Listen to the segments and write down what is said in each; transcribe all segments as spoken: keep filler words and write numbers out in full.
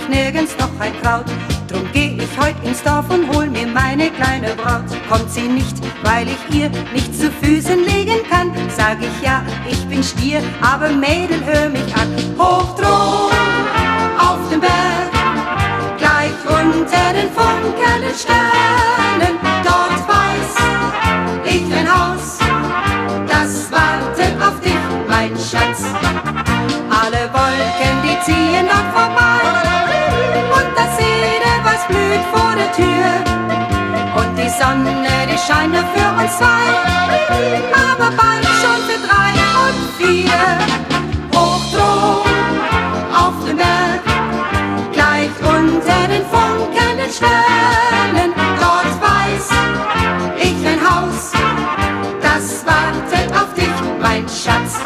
ich nirgends noch ein Kraut. Drum geh ich heut ins Dorf und hol mir meine kleine Braut. Kommt sie nicht, weil ich ihr nichts zu Füßen legen kann, sag ich ja, ich bin Stier, aber Mädel, hör mich an. Hoch drum auf den Berg, gleich unter den funkelnden Sternen, dort weiß ich ein Haus, das wartet auf dich, mein Schatz. Alle Wolken, die ziehen dort vorbei, und das Sede, was blüht vor der Tür, und die Sonne, die scheint nur für uns zwei, aber bald schon für drei und vier. Hoch drum auf dem Berg, gleich unter den funkelnden Sternen, dort weiß ich ein Haus, das wartet auf dich, mein Schatz.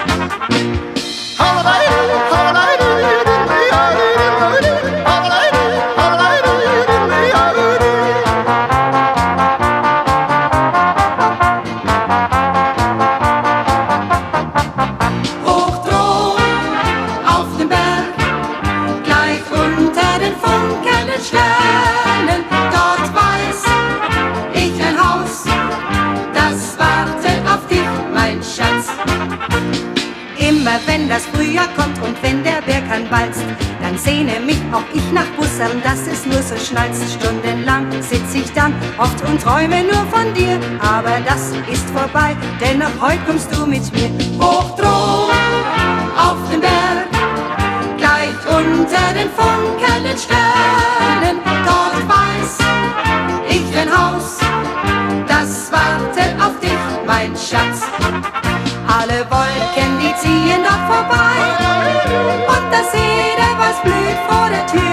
Wenn das Frühjahr kommt und wenn der Berg anwalzt, dann sehne mich auch ich nach Bussern, dass es nur so schnalzt. Stundenlang sitz ich dann oft und träume nur von dir, aber das ist vorbei, denn auch heut kommst du mit mir. Hoch drum auf den Berg, gleich unter den funkelnden Sternen, dort weiß ich ein Haus, das wartet auf dich, mein Schatz. Alle Wolken, die ziehen dort vorbei, und das Sede, was blüht vor der Tür,